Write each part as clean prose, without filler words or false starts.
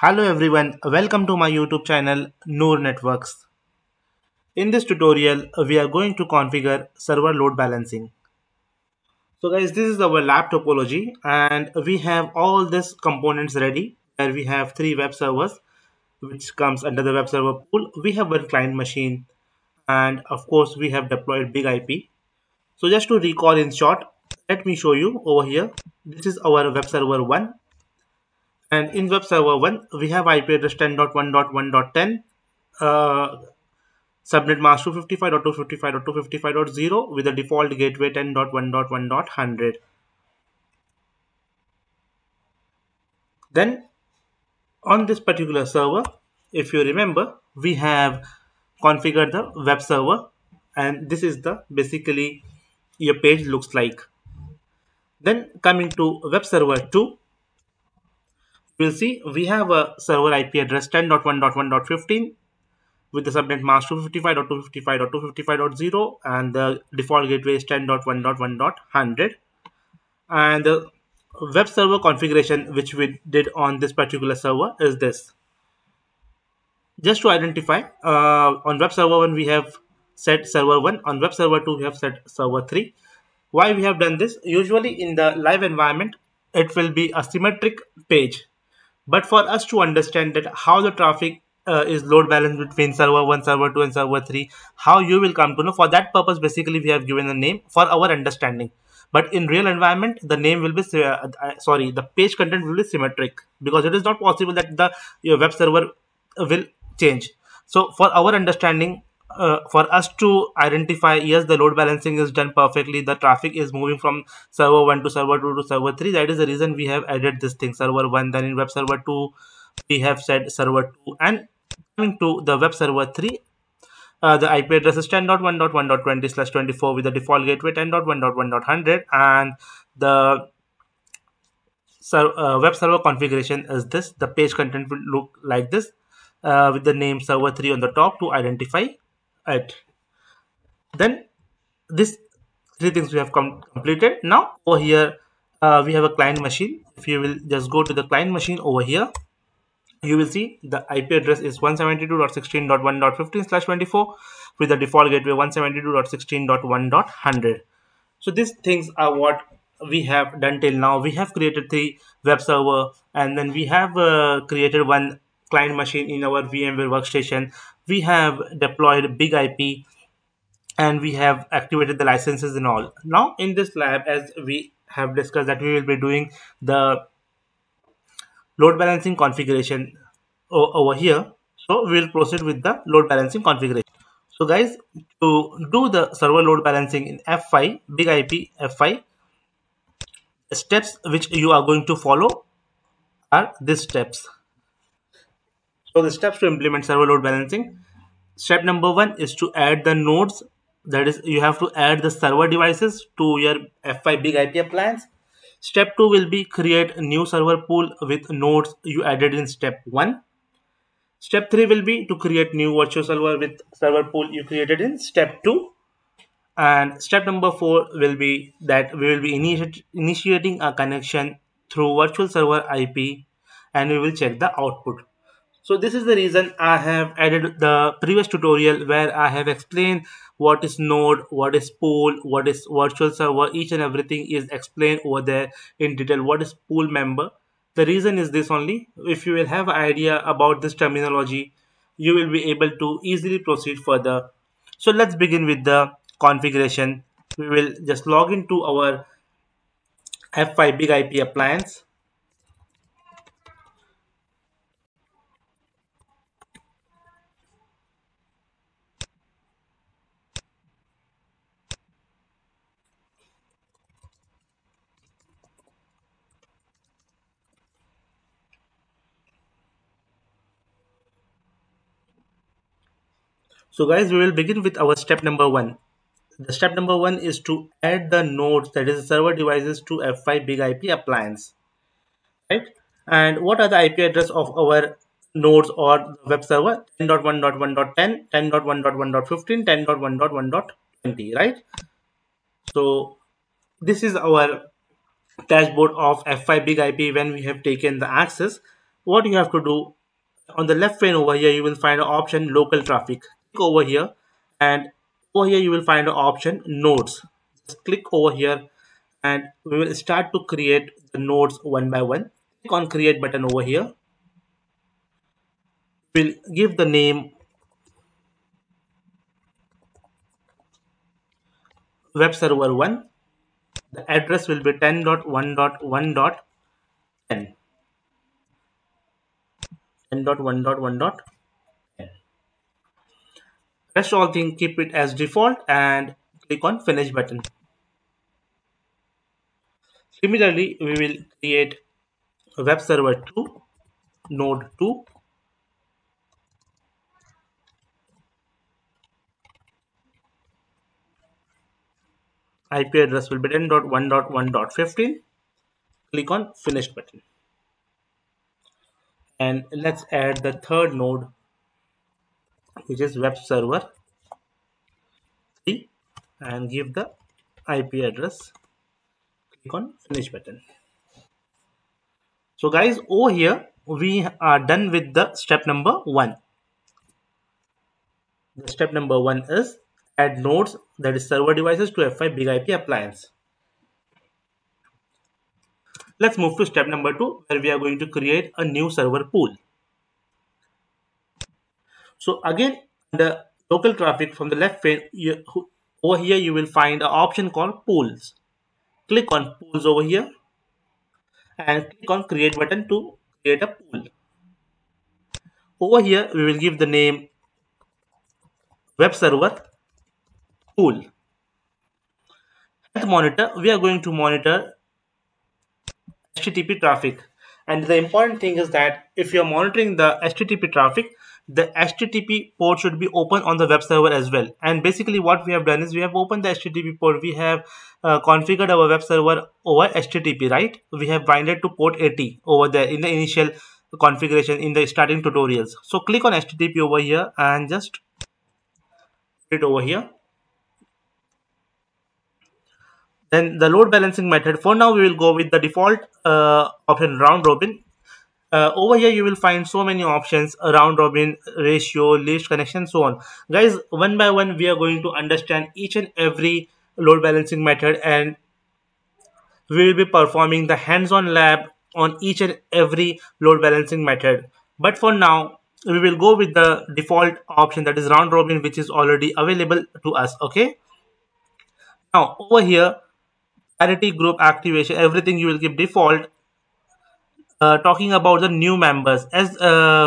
Hello everyone, welcome to my YouTube channel Noor Networks. In this tutorial, we are going to configure server load balancing. So guys, this is our lab topology and we have all these components ready, where we have three web servers which comes under the web server pool. We have one client machine and of course we have deployed BIG-IP. So just to recall in short, let me show you over here. This is our web server 1. And in web server 1, we have IP address 10.1.1.10, subnet mask 255.255.255.0 with the default gateway 10.1.1.100. Then on this particular server, if you remember, we have configured the web server, and this is the basically your page looks like. Then coming to web server 2. We'll see we have a server IP address 10.1.1.15 with the subnet mask 255.255.255.0 and the default gateway is 10.1.1.100. And the web server configuration which we did on this particular server is this. Just to identify, on web server 1 we have set server 1, on web server 2 we have set server 3. Why we have done this? Usually in the live environment it will be a symmetric page. But for us to understand that how the traffic is load balanced between server 1, server 2 and server 3, how you will come to know, for that purpose basically we have given a name for our understanding. But in real environment, the name will be, the page content will be symmetric, because it is not possible that your web server will change. So for our understanding, for us to identify, yes, the load balancing is done perfectly, the traffic is moving from server 1 to server 2 to server 3, that is the reason we have added this thing, server 1. Then in web server 2 we have said server 2, and coming to the web server 3, the IP address is 10.1.1.20/24 with the default gateway 10.1.1.100, and the web server configuration is this. The page content will look like this, with the name server 3 on the top to identify it. Then these three things we have completed. Now over here we have a client machine. If you will just go to the client machine over here, you will see the IP address is 172.16.1.15/24 with the default gateway 172.16.1.100. So these things are what we have done till now. We have created three web server, and then we have created one client machine in our VMware workstation. We have deployed BIG-IP and we have activated the licenses and all. Now in this lab, as we have discussed, that we will be doing the load balancing configuration over here. So we will proceed with the load balancing configuration. So guys, to do the server load balancing in F5 BIG-IP F5, steps which you are going to follow are these steps. So the steps to implement server load balancing. Step number 1 is to add the nodes. That is, you have to add the server devices to your F5 BIG-IP appliance. Step 2 will be create a new server pool with nodes you added in step 1. Step 3 will be to create new virtual server with server pool you created in step 2. And step number 4 will be that we will be initiating a connection through virtual server IP, and we will check the output. So this is the reason I have added the previous tutorial where I have explained what is node, what is pool, what is virtual server, each and everything is explained over there in detail. What is pool member? The reason is this only. If you will have an idea about this terminology, you will be able to easily proceed further. So let's begin with the configuration. We will just log into our F5 BIG-IP appliance. So guys, we will begin with our step number 1. The step number 1 is to add the nodes, that is server devices, to F5 BIG-IP appliance, right? And what are the IP address of our nodes or the web server? 10.1.1.10, 10.1.1.15, 10.1.1.20, right? So this is our dashboard of F5 BIG-IP when we have taken the access. what you have to do, on the left pane over here you will find an option local traffic. Click over here, and over here you will find an option nodes. Just click over here and we will start to create the nodes one by one. Click on create button over here. We'll give the name web server 1. The address will be 10.1.1.10. 10.1.1.10. Rest all things keep it as default and click on finish button. Similarly, we will create a web server 2, node 2. IP address will be 10.1.1.15. Click on finish button. And let's add the third node, which is web server 3, and give the IP address. Click on finish button. So guys, over here we are done with the step number 1. The step number 1 is add nodes, that is server devices, to F5 BIG-IP appliance. Let's move to step number 2, where we are going to create a new server pool. So again, the local traffic from the left pane, over here you will find an option called pools. Click on pools over here and click on create button to create a pool. Over here we will give the name web server pool. Health monitor, we are going to monitor HTTP traffic, and the important thing is that if you are monitoring the HTTP traffic, the HTTP port should be open on the web server as well. And basically what we have done is we have opened the HTTP port, we have configured our web server over HTTP, right? We have binded to port 80 over there in the initial configuration in the starting tutorials. So click on HTTP over here and just put it over here. Then the load balancing method, for now we will go with the default option round robin. Over here you will find so many options, round robin, ratio, least connection, so on. Guys, one by one we are going to understand each and every load balancing method, and we will be performing the hands-on lab on each and every load balancing method. But for now we will go with the default option, that is round robin, which is already available to us. Okay, now over here priority group activation, everything you will give default. Talking about the new members, as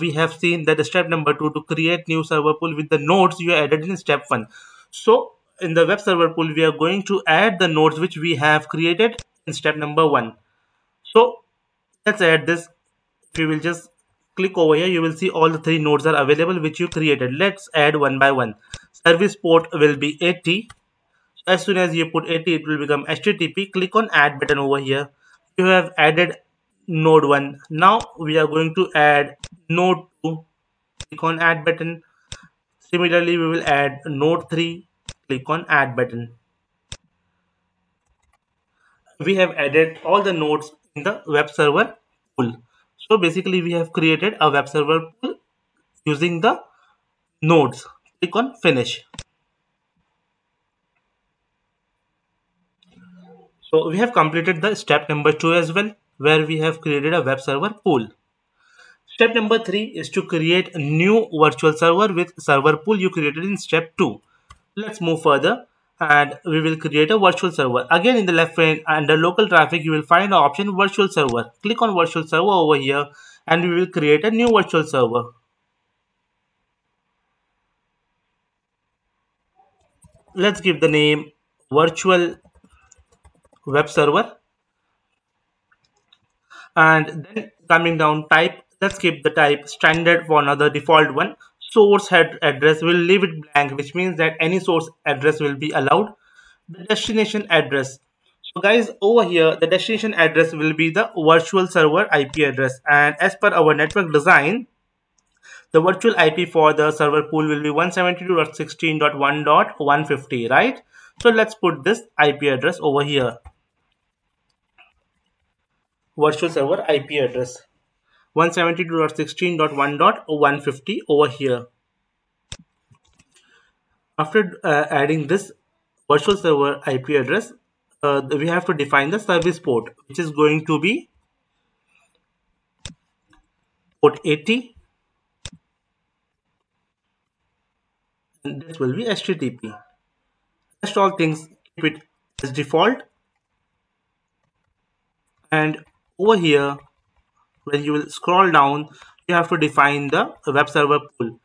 we have seen that step number 2, to create new server pool with the nodes you added in step 1. So in the web server pool we are going to add the nodes which we have created in step number 1. So let's add this. If you will just click over here, you will see all the 3 nodes are available which you created. Let's add one by one. Service port will be 80. As soon as you put 80, it will become HTTP. Click on add button over here. You have added node 1. Now we are going to add node 2. Click on add button. Similarly, we will add node 3. Click on add button. We have added all the nodes in the web server pool. So basically, we have created a web server pool using the nodes. Click on finish. So we have completed the step number 2 as well, where we have created a web server pool. Step number 3 is to create a new virtual server with server pool you created in step 2. Let's move further and we will create a virtual server. Again, in the left pane under local traffic, you will find the option virtual server. Click on virtual server over here and we will create a new virtual server. Let's give the name virtual web server, and then coming down type, let's keep the type standard for another default one. Source head address, we'll leave it blank, which means that any source address will be allowed. The destination address, so guys, over here the destination address will be the virtual server IP address, and as per our network design, the virtual IP for the server pool will be 172.16.1.150, right? So let's put this IP address over here. Virtual server IP address. 172.16.1.150 over here. After adding this virtual server IP address, we have to define the service port, which is going to be port 80, and this will be HTTP. Just all things keep it as default, and over here when you will scroll down, you have to define the web server pool.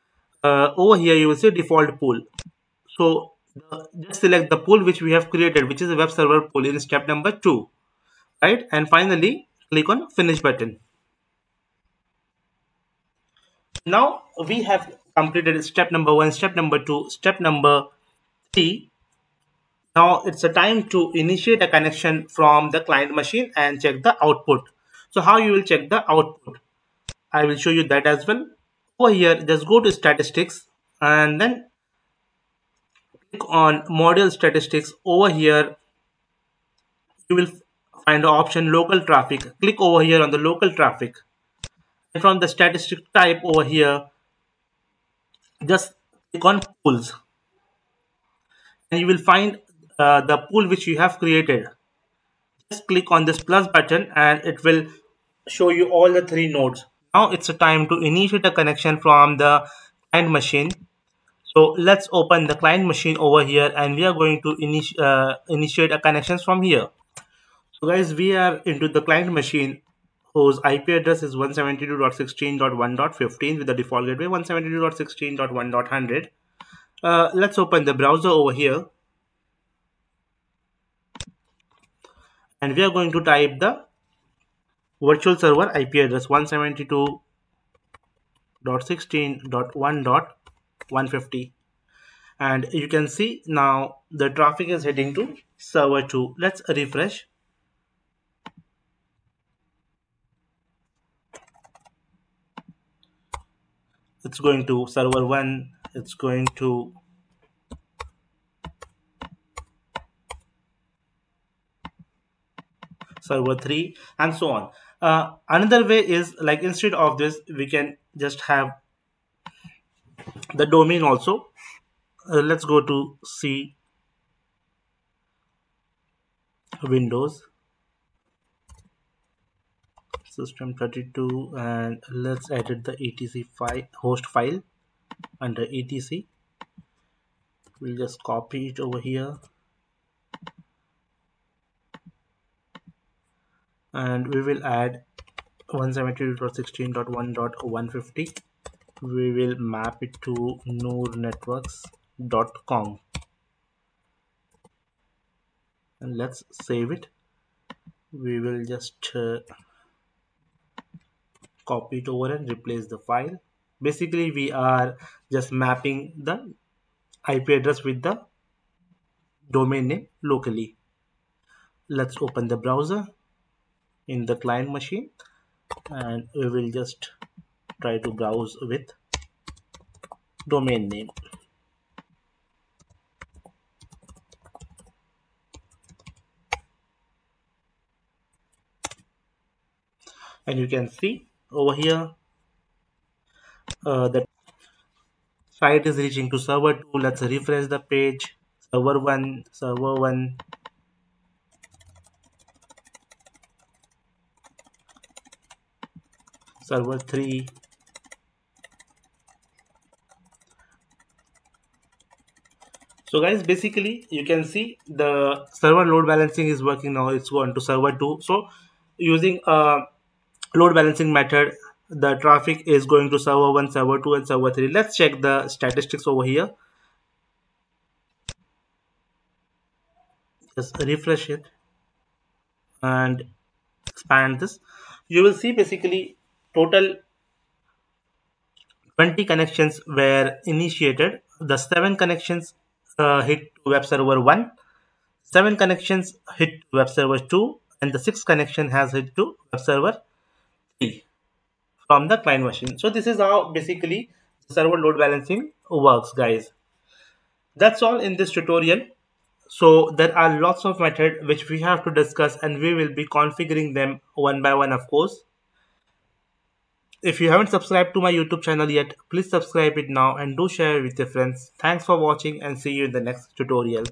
Over here you will see default pool. So just select the pool which we have created, which is a web server pool, in step number 2, right? And finally click on finish button. Now we have completed step number 1, step number 2, step number 3. Now it's a time to initiate a connection from the client machine and check the output. So how you will check the output? I will show you that as well. Over here, just go to statistics and then click on module statistics. Over here, you will find the option local traffic. Click over here on the local traffic. And from the statistic type over here, just click on pools. And you will find the pool which you have created. Just click on this plus button and it will show you all the 3 nodes. Now it's a time to initiate a connection from the client machine. So let's open the client machine over here, and we are going to initiate a connection from here. So guys, we are into the client machine whose IP address is 172.16.1.15 with the default gateway 172.16.1.100. Let's open the browser over here, and we are going to type the virtual server IP address 172.16.1.150, and you can see now the traffic is heading to server 2. Let's refresh. It's going to server 1, it's going to server 3, and so on. Another way is, like, instead of this we can just have the domain also. Let's go to C Windows System 32, and let's edit the etc file, host file. Under etc, we'll just copy it over here, and we will add 172.16.1.150. We will map it to noornetworks.com, and let's save it. We will just copy it over and replace the file. Basically we are just mapping the IP address with the domain name locally. Let's open the browser in the client machine, and we will just try to browse with domain name. And you can see over here the site is reaching to server 2. Let's refresh the page. Server 1, server 1. Server 3. So guys, basically you can see the server load balancing is working now. It's gone to server 2. So using a load balancing method, the traffic is going to server 1, server 2 and server 3. Let's check the statistics over here. Just refresh it and expand this. You will see basically total 20 connections were initiated. The 7 connections hit to web server 1, 7 connections hit to web server 2, and the 6th connection has hit to web server 3 from the client machine. So this is how basically server load balancing works, guys. That's all in this tutorial. So there are lots of methods which we have to discuss, and we will be configuring them one by one, of course. If you haven't subscribed to my YouTube channel yet, please subscribe it now and do share with your friends. Thanks for watching and see you in the next tutorial.